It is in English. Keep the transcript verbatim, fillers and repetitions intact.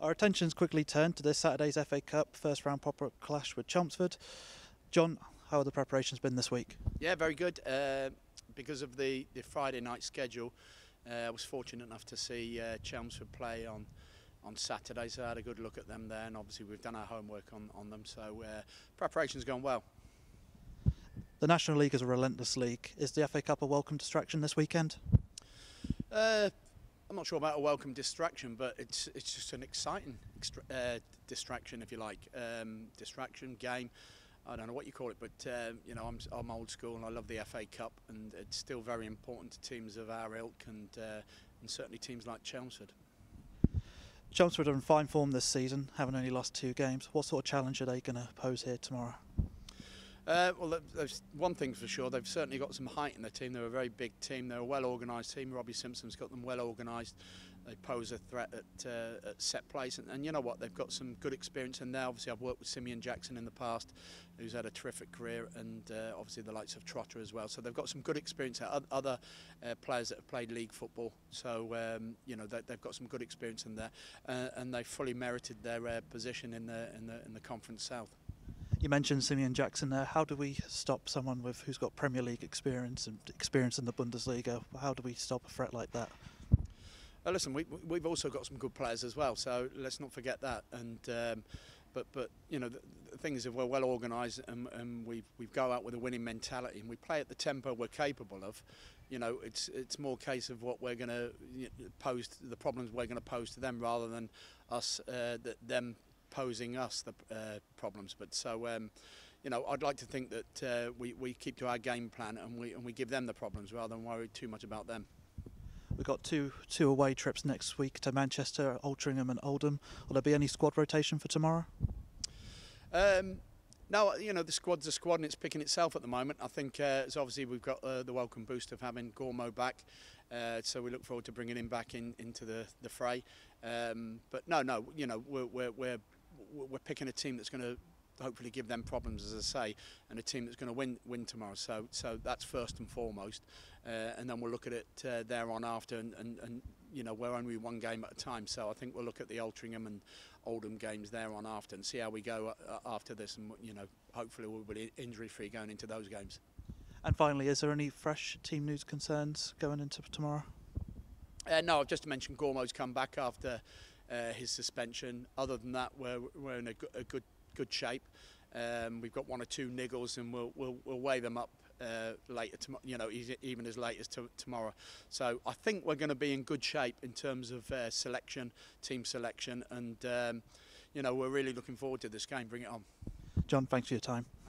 Our attention's quickly turned to this Saturday's F A Cup first round proper clash with Chelmsford. John, how have the preparations been this week? Yeah, very good. Uh, because of the, the Friday night schedule, uh, I was fortunate enough to see uh, Chelmsford play on on Saturday, so I had a good look at them there, and obviously we've done our homework on, on them, so uh, preparation's gone well. The National League is a relentless league. Is the F A Cup a welcome distraction this weekend? Uh, I'm not sure about a welcome distraction, but it's it's just an exciting uh, distraction, if you like. Um, distraction, game, I don't know what you call it, but um, you know, I'm, I'm old school and I love the F A Cup, and it's still very important to teams of our ilk and, uh, and certainly teams like Chelmsford. Chelmsford are in fine form this season, having only lost two games. What sort of challenge are they going to pose here tomorrow? Uh, well, there's one thing for sure, they've certainly got some height in their team. They're a very big team, they're a well-organised team. Robbie Simpson's got them well-organised. They pose a threat at, uh, at set plays, and, and you know what, they've got some good experience in there. Obviously I've worked with Simeon Jackson in the past, who's had a terrific career, and uh, obviously the likes of Trotter as well. So they've got some good experience, at other uh, players that have played league football. So, um, you know, they, they've got some good experience in there, uh, and they fully merited their uh, position in the, in, the, in the Conference South. You mentioned Simeon Jackson there. How do we stop someone with who's got Premier League experience and experience in the Bundesliga? How do we stop a threat like that? Uh, listen, we, we've also got some good players as well, so let's not forget that. And um, but but you know, the, the thing is, if we're well organised and, and we we go out with a winning mentality and we play at the tempo we're capable of, you know, it's it's more case of what we're going to you know, pose, the problems we're going to pose to them, rather than us uh, that them. posing us the uh, problems. But so um, you know, I'd like to think that uh, we, we keep to our game plan and we and we give them the problems rather than worry too much about them. We've got two two away trips next week to Manchester, Altrincham and Oldham. Will there be any squad rotation for tomorrow? Um, No, you know, the squad's a squad and it's picking itself at the moment. I think uh, it's obviously we've got uh, the welcome boost of having Gourmo back, uh, so we look forward to bringing him back in into the, the fray. Um, but no, no, you know, we're, we're, we're we're picking a team that's going to hopefully give them problems, as I say, and a team that's going to win win tomorrow. So so that's first and foremost, uh, and then we'll look at it uh, there on after, and, and, and you know, we're only one game at a time, so I think we'll look at the Altrincham and Oldham games there on after and see how we go after this, and you know, hopefully we'll be injury free going into those games. And finally, is there any fresh team news concerns going into tomorrow? Uh, no, I've just mentioned Gourmo's come back after Uh, his suspension. Other than that, we're, we're in a, a good good shape. Um, we've got one or two niggles, and we'll we'll, we'll weigh them up uh, later. You know, even as late as to tomorrow. So I think we're going to be in good shape in terms of uh, selection, team selection, and um, you know, we're really looking forward to this game. Bring it on, John. Thanks for your time.